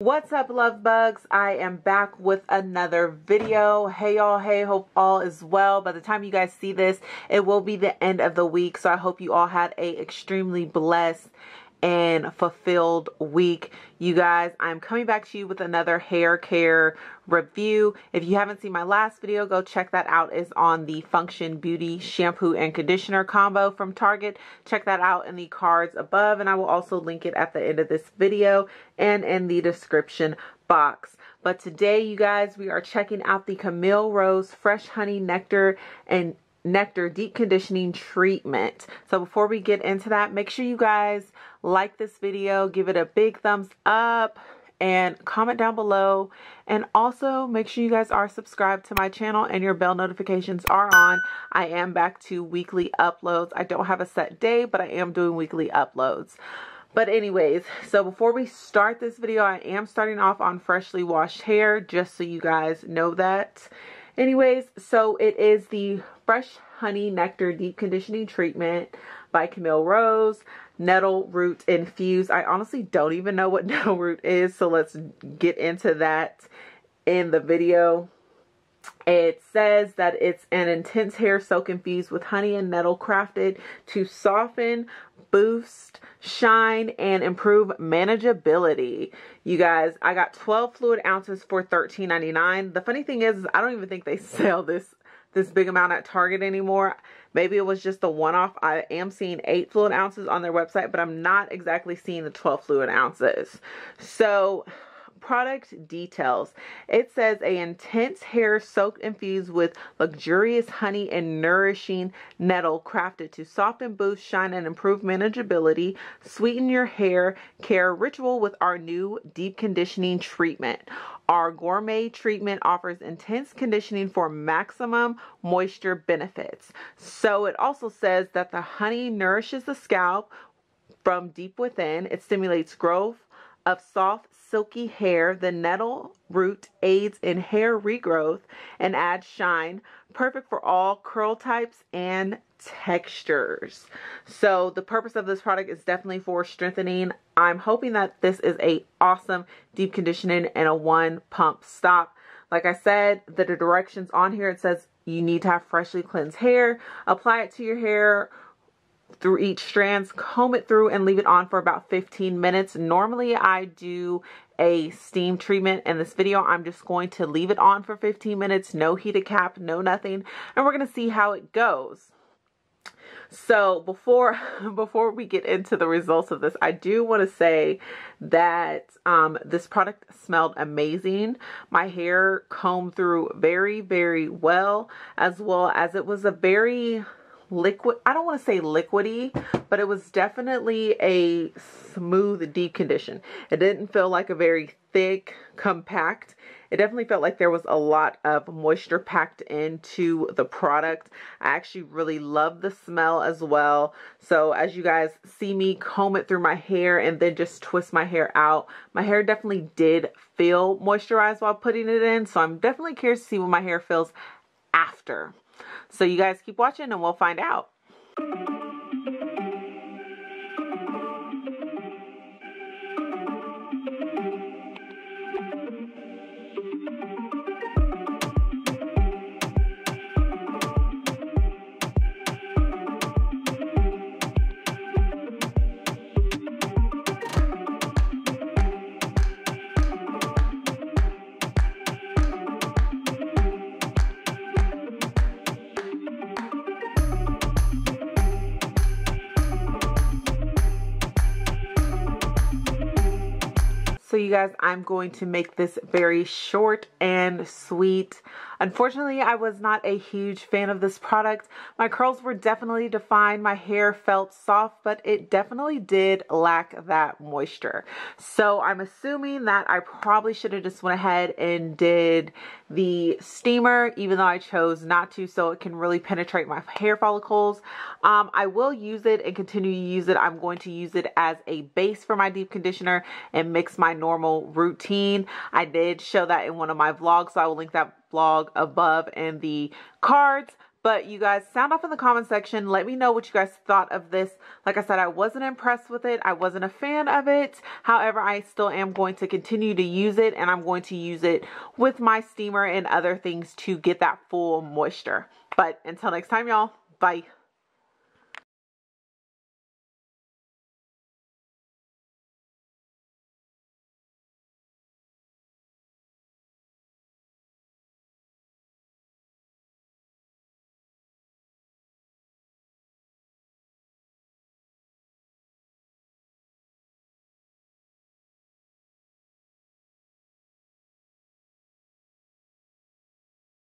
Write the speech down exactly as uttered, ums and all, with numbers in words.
What's up, love bugs? I am back with another video. Hey y'all, hey, hope all is well. By the time you guys see this, it will be the end of the week, so I hope you all had a extremely blessed and fulfilled week. You guys, I'm coming back to you with another hair care review. If you haven't seen my last video, go check that out. It's on the Function Beauty shampoo and conditioner combo from Target. Check that out in the cards above, and I will also link it at the end of this video and in the description box. But today, you guys, we are checking out the Camille Rose Fresh Honey Nectar and Nectar Deep Conditioning Treatment. So before we get into that, make sure you guys like this video, give it a big thumbs up, and comment down below. And also make sure you guys are subscribed to my channel and your bell notifications are on. I am back to weekly uploads. I don't have a set day, but I am doing weekly uploads. But anyways, so before we start this video, I am starting off on freshly washed hair, just so you guys know that. Anyways, so it is the Fresh Honey Nectar Deep Conditioning Treatment by Camille Rose, Nettle Root Infused. I honestly don't even know what nettle root is, so let's get into that in the video. It says that it's an intense hair soak infused with honey and nettle, crafted to soften, boost, shine, and improve manageability. You guys, I got twelve fluid ounces for thirteen ninety-nine. The funny thing is, is I don't even think they sell this this big amount at Target anymore. Maybe it was just a one-off. I am seeing eight fluid ounces on their website, but I'm not exactly seeing the twelve fluid ounces. So product details. It says a intense hair soak infused with luxurious honey and nourishing nettle, crafted to soften, boost, shine, and improve manageability. Sweeten your hair care ritual with our new deep conditioning treatment. Our gourmet treatment offers intense conditioning for maximum moisture benefits. So it also says that the honey nourishes the scalp from deep within. It stimulates growth of soft, silky hair. The nettle root aids in hair regrowth and adds shine, perfect for all curl types and textures. So the purpose of this product is definitely for strengthening. I'm hoping that this is a awesome deep conditioning and a one pump stop. Like I said, the directions on here, it says you need to have freshly cleansed hair, apply it to your hair through each strands, comb it through, and leave it on for about fifteen minutes. Normally I do a steam treatment. In this video, I'm just going to leave it on for fifteen minutes, no heated cap, no nothing, and we're going to see how it goes. So before before we get into the results of this, I do want to say that um, this product smelled amazing. My hair combed through very, very well, as well as it was a very liquid, I don't want to say liquidy, but it was definitely a smooth deep condition. It didn't feel like a very thick, compact. It definitely felt like there was a lot of moisture packed into the product. I actually really love the smell as well. So as you guys see me comb it through my hair and then just twist my hair out, my hair definitely did feel moisturized while putting it in. So I'm definitely curious to see what my hair feels after. So you guys keep watching and we'll find out. So you guys, I'm going to make this very short and sweet. Unfortunately, I was not a huge fan of this product. My curls were definitely defined. My hair felt soft, but it definitely did lack that moisture. So I'm assuming that I probably should have just went ahead and did the steamer, even though I chose not to, so it can really penetrate my hair follicles. Um, I will use it and continue to use it. I'm going to use it as a base for my deep conditioner and mix my normal routine. I did show that in one of my vlogs, so I will link that vlog above in the cards. But you guys, sound off in the comment section. Let me know what you guys thought of this. Like I said, I wasn't impressed with it. I wasn't a fan of it. However, I still am going to continue to use it, and I'm going to use it with my steamer and other things to get that full moisture. But until next time, y'all, bye.